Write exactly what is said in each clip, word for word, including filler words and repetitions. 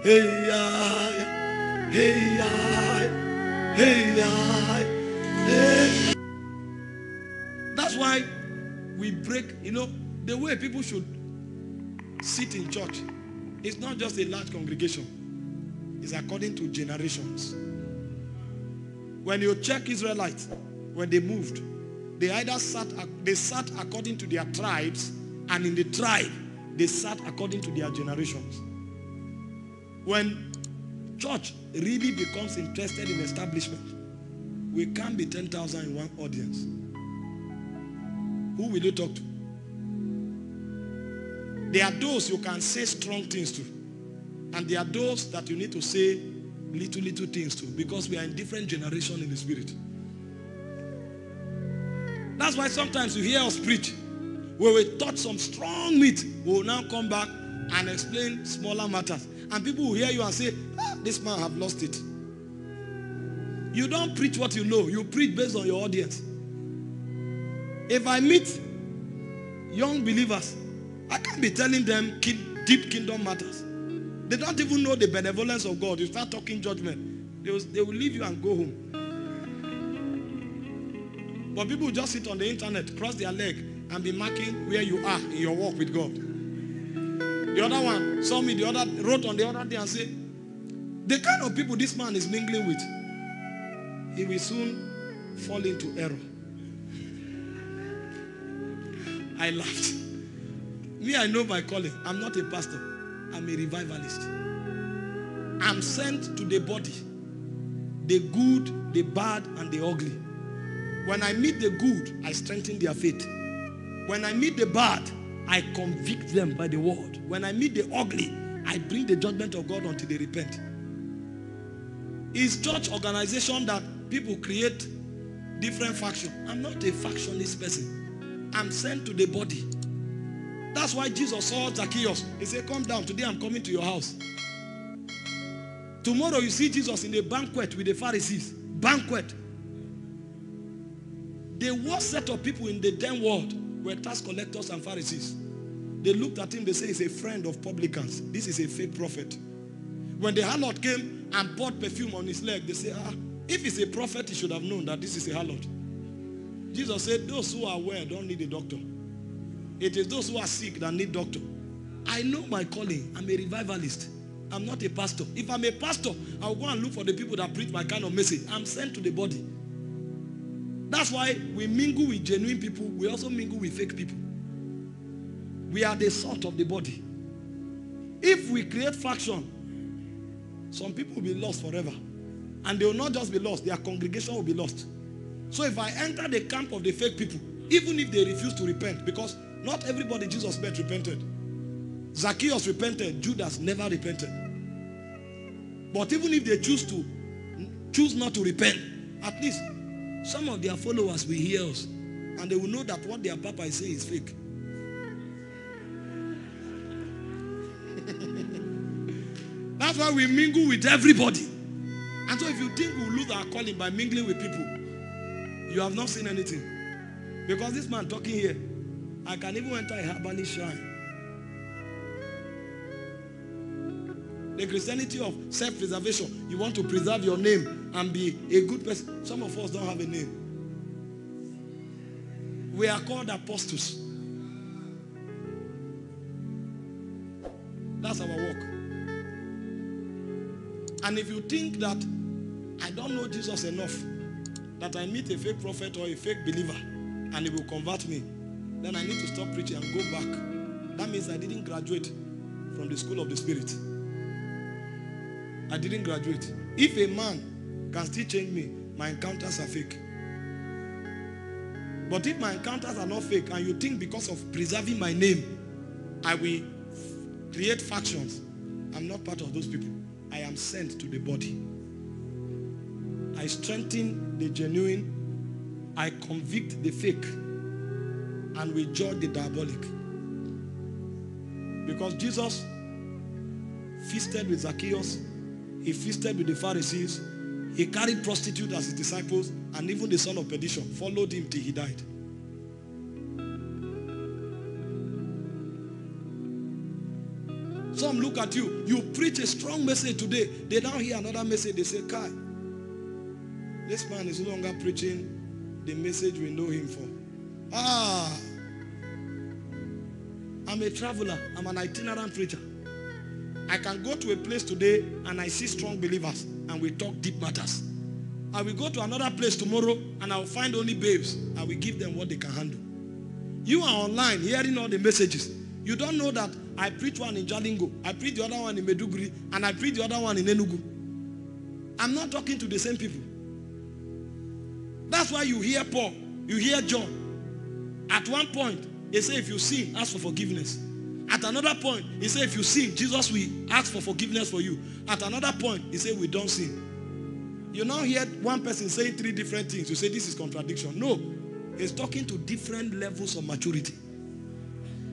Hey, I, hey, I, hey, I, hey. That's why we break, you know, the way people should sit in church. It's not just a large congregation. It's according to generations. When you check Israelites, when they moved, they either sat, they sat according to their tribes, and in the tribe, they sat according to their generations. When church really becomes interested in establishment, we can't be ten thousand in one audience. Who will you talk to? There are those you can say strong things to, and there are those that you need to say little, little things to, because we are in different generations in the spirit. That's why sometimes you hear us preach, where we taught some strong meat, we will now come back and explain smaller matters. And people will hear you and say, ah, this man have lost it. You don't preach what you know. You preach based on your audience. If I meet young believers, I can't be telling them deep kingdom matters. They don't even know the benevolence of God. You start talking judgment. They will, they will leave you and go home. But people just sit on the internet, cross their leg, and be marking where you are in your walk with God. The other one saw me, the other wrote on the other day and said, the kind of people this man is mingling with, he will soon fall into error. I laughed. Me, I know my calling. I'm not a pastor. I'm a revivalist. I'm sent to the body. The good, the bad, and the ugly. When I meet the good, I strengthen their faith. When I meet the bad, I convict them by the word. When I meet the ugly, I bring the judgment of God until they repent. It's church organization that people create different factions. I'm not a factionist person. I'm sent to the body. That's why Jesus saw Zacchaeus. He said, come down. Today I'm coming to your house. Tomorrow you see Jesus in a banquet with the Pharisees. Banquet. The worst set of people in the damn world were tax collectors and Pharisees. They looked at him, they said, he's a friend of publicans. This is a fake prophet. When the harlot came and poured perfume on his leg, they said, ah, if he's a prophet, he should have known that this is a harlot. Jesus said, those who are well don't need a doctor. It is those who are sick that need doctor. I know my calling. I'm a revivalist. I'm not a pastor. If I'm a pastor, I'll go and look for the people that preach my kind of message. I'm sent to the body. That's why we mingle with genuine people. We also mingle with fake people. We are the salt of the body. If we create faction, some people will be lost forever. And they will not just be lost. Their congregation will be lost. So if I enter the camp of the fake people, even if they refuse to repent, because not everybody Jesus met repented. Zacchaeus repented. Judas never repented. But even if they choose to, choose not to repent, at least some of their followers will hear us, and they will know that what their papa is saying is fake. That's why we mingle with everybody. And so if you think we'll lose our calling by mingling with people, you have not seen anything. Because this man talking here, I can even enter a Herbalist shrine. The Christianity of self-preservation. You want to preserve your name and be a good person. Some of us don't have a name. We are called apostles. That's our work. And if you think that I don't know Jesus enough, that I meet a fake prophet or a fake believer and he will convert me, then I need to stop preaching and go back. That means I didn't graduate from the school of the spirit. I didn't graduate. If a man can still change me, my encounters are fake. But if my encounters are not fake, and you think because of preserving my name, I will create factions, I'm not part of those people. I am sent to the body. I strengthen the genuine, I convict the fake, and we judge the diabolic. Because Jesus feasted with Zacchaeus, he feasted with the Pharisees, he carried prostitutes as his disciples, and even the son of perdition followed him till he died. Some look at you. You preach a strong message today. They now hear another message. They say, Kai, this man is no longer preaching the message we know him for. Ah, I'm a traveler. I'm an itinerant preacher. I can go to a place today and I see strong believers and we talk deep matters. I will go to another place tomorrow and I will find only babes. I will give them what they can handle. You are online hearing all the messages. You don't know that I preach one in Jalingo, I preach the other one in Maiduguri, and I preach the other one in Enugu. I'm not talking to the same people. That's why you hear Paul, you hear John. At one point, he said, if you sin, ask for forgiveness. At another point, he said, if you sin, Jesus will ask for forgiveness for you. At another point, he said, we don't sin. You now hear one person saying three different things. You say, this is contradiction. No. He's talking to different levels of maturity.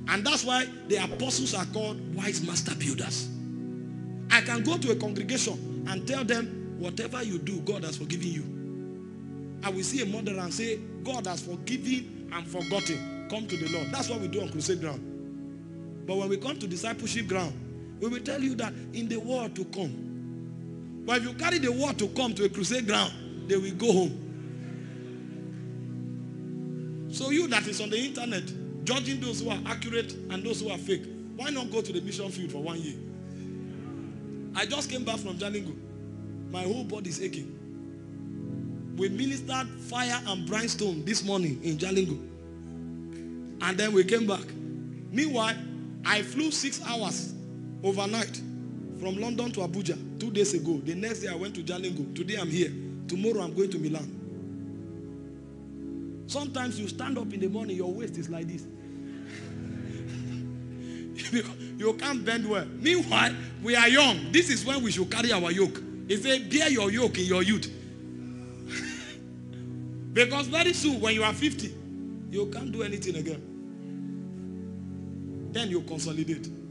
And that's why the apostles are called wise master builders. I can go to a congregation and tell them, whatever you do, God has forgiven you. I will see a mother and say, God has forgiven and forgotten. Come to the Lord. That's what we do on crusade ground. But when we come to discipleship ground, we will tell you that in the world to come. But if you carry the world to come to a crusade ground, they will go home. So you that is on the internet, judging those who are accurate and those who are fake, why not go to the mission field for one year? I just came back from Jalingo. My whole body is aching. We ministered fire and brimstone this morning in Jalingo. And then we came back. Meanwhile, I flew six hours overnight from London to Abuja two days ago. The next day I went to Jalingo. Today I'm here. Tomorrow I'm going to Milan. Sometimes you stand up in the morning, your waist is like this. You can't bend well. Meanwhile, we are young. This is when we should carry our yoke. He said, bear your yoke in your youth. Because very soon, when you are fifty, you can't do anything again. Then you consolidate.